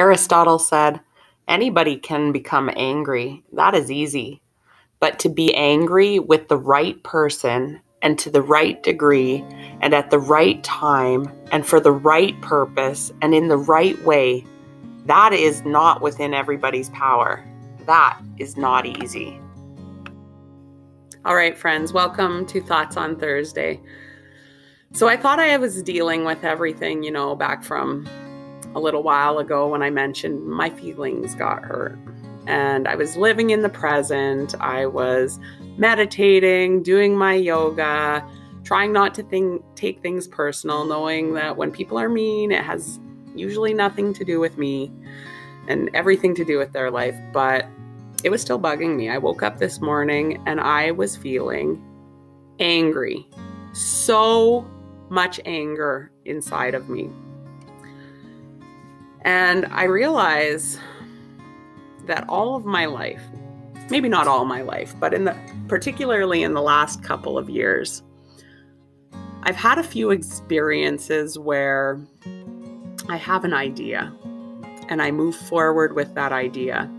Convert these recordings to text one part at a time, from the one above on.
Aristotle said, anybody can become angry. That is easy. But to be angry with the right person and to the right degree and at the right time and for the right purpose and in the right way, that is not within everybody's power. That is not easy. All right, friends, welcome to Thoughts on Thursday. So I thought I was dealing with everything, you know, back from a little while ago when I mentioned my feelings got hurt. And I was living in the present. I was meditating, doing my yoga, trying not to take things personal, knowing that when people are mean, it has usually nothing to do with me and everything to do with their life. But it was still bugging me. I woke up this morning and I was feeling angry. So much anger inside of me. And I realize that all of my life, maybe not all my life, but particularly in the last couple of years, I've had a few experiences where I have an idea and I move forward with that idea,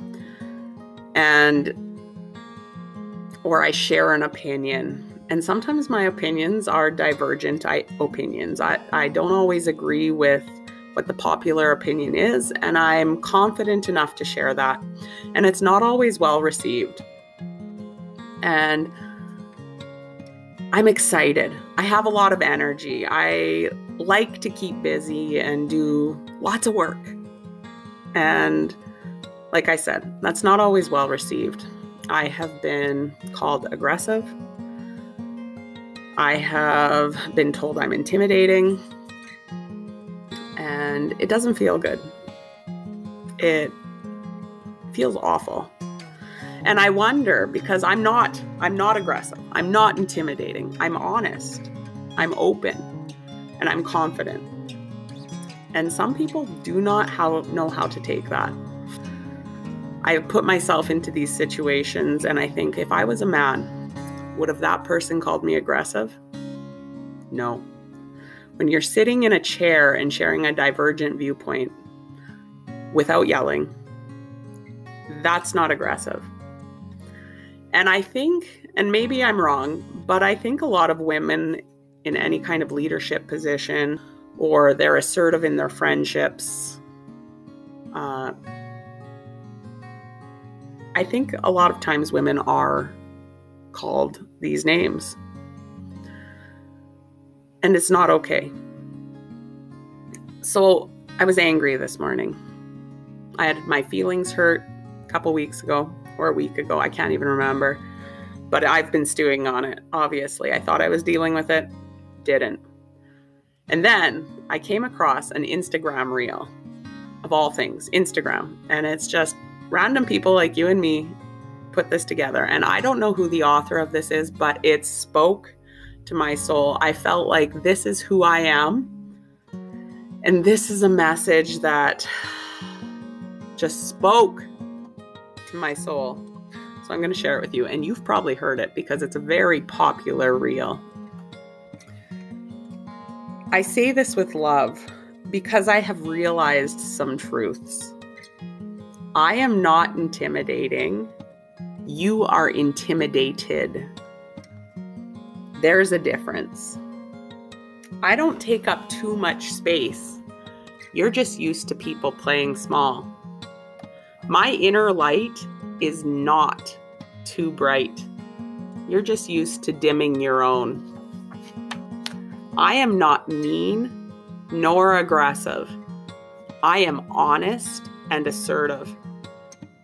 or I share an opinion. And sometimes my opinions are divergent opinions. I don't always agree with what the popular opinion is, and I'm confident enough to share that. And it's not always well received. And I'm excited. I have a lot of energy. I like to keep busy and do lots of work. And like I said, that's not always well received. I have been called aggressive. I have been told I'm intimidating, and it doesn't feel good. It feels awful. And I wonder, because I'm not aggressive. I'm not intimidating. I'm honest. I'm open, and I'm confident. And some people do not know how to take that. I put myself into these situations, and I think if I was a man, would have that person called me aggressive? No. When you're sitting in a chair and sharing a divergent viewpoint without yelling, that's not aggressive. And I think, and maybe I'm wrong, but I think a lot of women in any kind of leadership position, or they're assertive in their friendships, I think a lot of times women are called these names. And it's not okay. So I was angry this morning. I had my feelings hurt a couple weeks ago or a week ago. I can't even remember. But I've been stewing on it, obviously. I thought I was dealing with it. Didn't. And then I came across an Instagram reel, of all things, Instagram. And it's just random people like you and me put this together. And I don't know who the author of this is, but it spoke to my soul. I felt like this is who I am. And this is a message that just spoke to my soul. So I'm going to share it with you. And you've probably heard it because it's a very popular reel. I say this with love because I have realized some truths. I am not intimidating. You are intimidated. There's a difference. I don't take up too much space. You're just used to people playing small. My inner light is not too bright. You're just used to dimming your own. I am not mean nor aggressive. I am honest and assertive.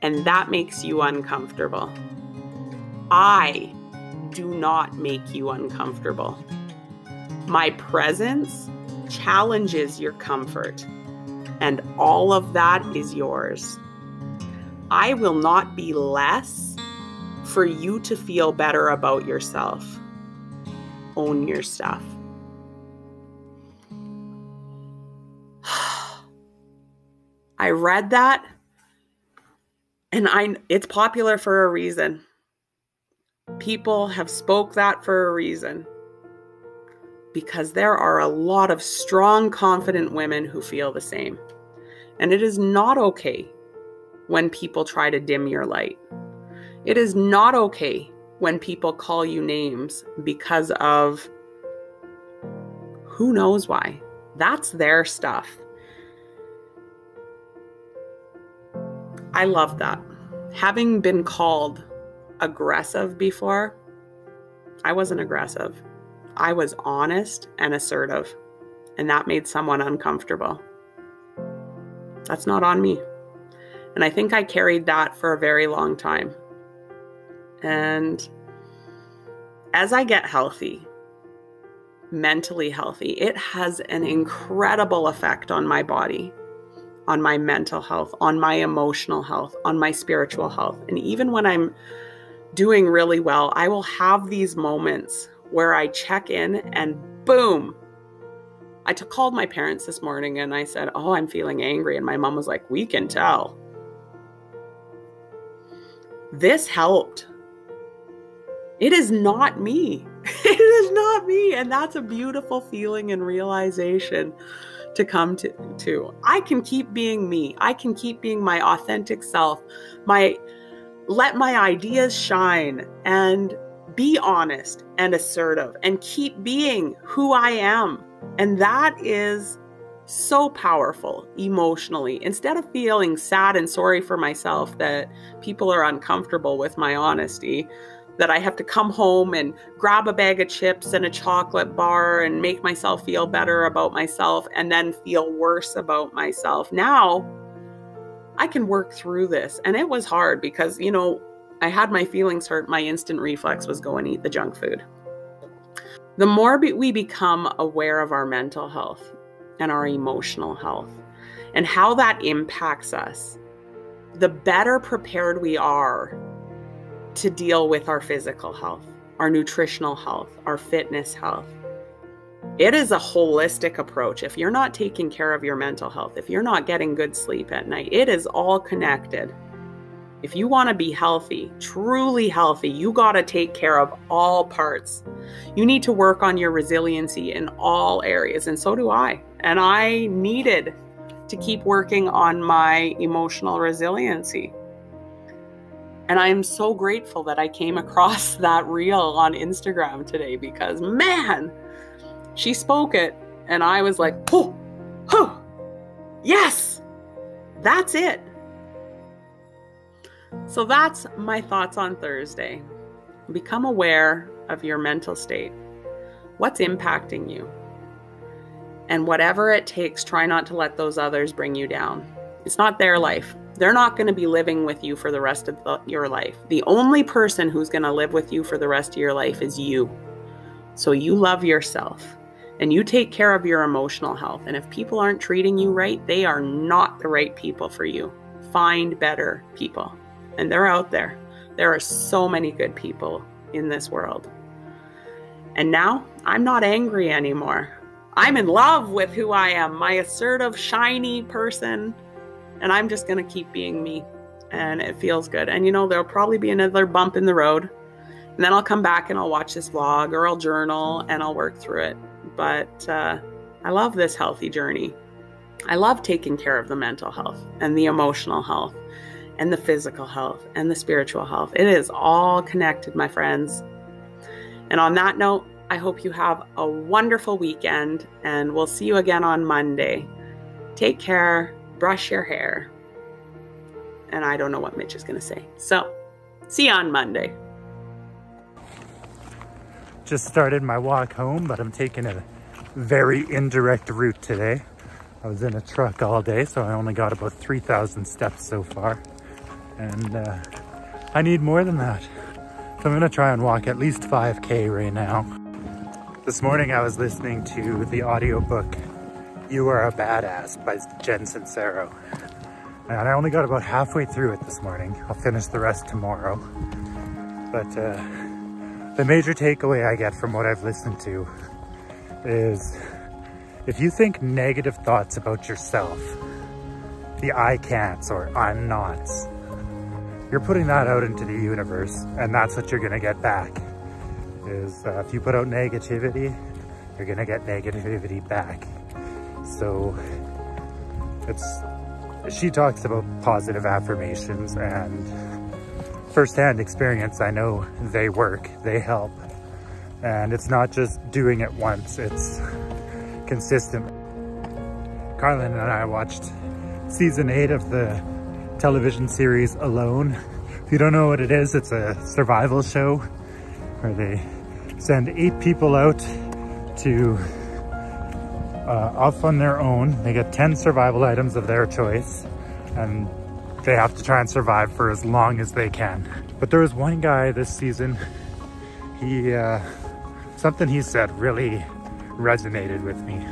And that makes you uncomfortable. I do not make you uncomfortable. My presence challenges your comfort, and all of that is yours. I will not be less for you to feel better about yourself. Own your stuff. I read that. And it's popular for a reason. People have spoke that for a reason. Because there are a lot of strong, confident women who feel the same. And it is not okay when people try to dim your light. It is not okay when people call you names because of who knows why. That's their stuff. I love that. Having been called aggressive before, I wasn't aggressive. I was honest and assertive, and that made someone uncomfortable. That's not on me. And I think I carried that for a very long time. And as I get healthy, mentally healthy, it has an incredible effect on my body, on my mental health, on my emotional health, on my spiritual health. And even when I'm doing really well, I will have these moments where I check in and boom. I called my parents this morning and I said, "Oh, I'm feeling angry." And my mom was like, "We can tell." This helped. It is not me. It is not me. And that's a beautiful feeling and realization to come to. I can keep being me. I can keep being my authentic self. Let my ideas shine and be honest and assertive and keep being who I am. And that is so powerful emotionally. Instead of feeling sad and sorry for myself that people are uncomfortable with my honesty, that I have to come home and grab a bag of chips and a chocolate bar and make myself feel better about myself and then feel worse about myself. Now I can work through this. And it was hard because, you know, I had my feelings hurt. My instant reflex was go and eat the junk food. The more we become aware of our mental health and our emotional health and how that impacts us, the better prepared we are to deal with our physical health, our nutritional health, our fitness health. It is a holistic approach. If you're not taking care of your mental health, if you're not getting good sleep at night, it is all connected. If you want to be healthy, truly healthy, you got to take care of all parts. You need to work on your resiliency in all areas, and so do I. And I needed to keep working on my emotional resiliency. And I'm so grateful that I came across that reel on Instagram today because, man, she spoke it, and I was like, oh, yes, that's it. So that's my thoughts on Thursday. Become aware of your mental state. What's impacting you? And whatever it takes, try not to let those others bring you down. It's not their life. They're not going to be living with you for the rest of your life. The only person who's going to live with you for the rest of your life is you. So you love yourself and you take care of your emotional health. And if people aren't treating you right, they are not the right people for you. Find better people. And they're out there. There are so many good people in this world. And now I'm not angry anymore. I'm in love with who I am, my assertive, shiny person. And I'm just going to keep being me. And it feels good. And you know, there'll probably be another bump in the road. And then I'll come back and I'll watch this vlog or I'll journal and I'll work through it. But I love this healthy journey. I love taking care of the mental health and the emotional health and the physical health and the spiritual health. It is all connected, my friends. And on that note, I hope you have a wonderful weekend and we'll see you again on Monday. Take care, brush your hair. And I don't know what Mitch is going to say. So see you on Monday. Just started my walk home, but I'm taking a very indirect route today. I was in a truck all day, so I only got about 3,000 steps so far. And I need more than that. So I'm gonna try and walk at least 5K right now. This morning I was listening to the audiobook, You Are a Badass by Jen Sincero. And I only got about halfway through it this morning. I'll finish the rest tomorrow. But the major takeaway I get from what I've listened to is, if you think negative thoughts about yourself, the I can'ts or I'm nots, you're putting that out into the universe, and that's what you're gonna get back. Is if you put out negativity, you're gonna get negativity back. So it's she talks about positive affirmations, and firsthand experience, I know they work, they help. And it's not just doing it once, it's consistent. Carlynn and I watched season 8 of the television series Alone. If you don't know what it is, it's a survival show where they send 8 people out to off on their own. They get 10 survival items of their choice, and they have to try and survive for as long as they can. But there was one guy this season, he something he said really resonated with me.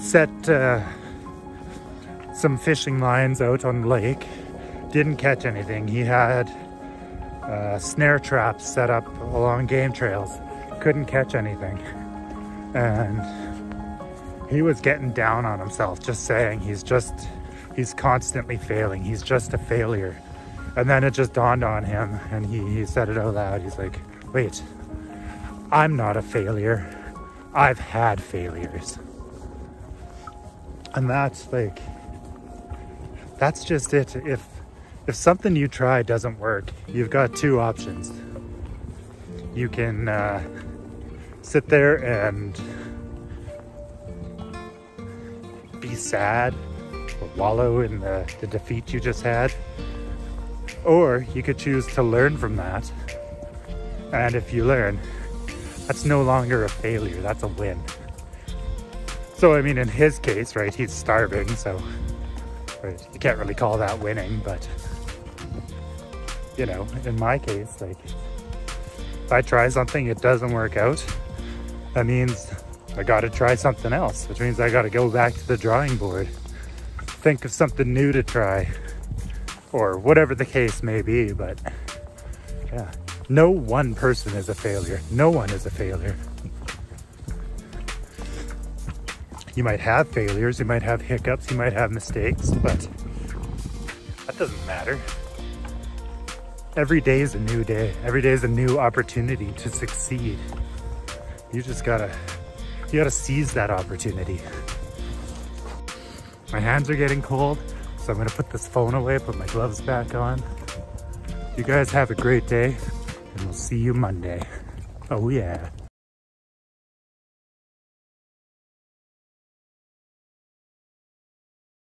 Set some fishing lines out on the lake, didn't catch anything. He had snare traps set up along game trails, couldn't catch anything. And he was getting down on himself, just saying he's constantly failing, he's just a failure. And then it just dawned on him, and he said it out loud. He's like, wait, I'm not a failure, I've had failures. And that's just it. If something you try doesn't work, you've got 2 options. You can sit there and be sad or wallow in the defeat you just had, or you could choose to learn from that. And if you learn, that's no longer a failure, that's a win. So I mean, in his case, right, he's starving, so right, you can't really call that winning. But you know, in my case, like, if I try something, it doesn't work out, that means I gotta try something else, which means I gotta go back to the drawing board, think of something new to try, or whatever the case may be. But yeah, no one person is a failure, no one is a failure. You might have failures, you might have hiccups, you might have mistakes, but that doesn't matter. Every day is a new day. Every day is a new opportunity to succeed. You just gotta seize that opportunity. My hands are getting cold, so I'm gonna put this phone away, put my gloves back on. You guys have a great day, and we'll see you Monday. Oh yeah.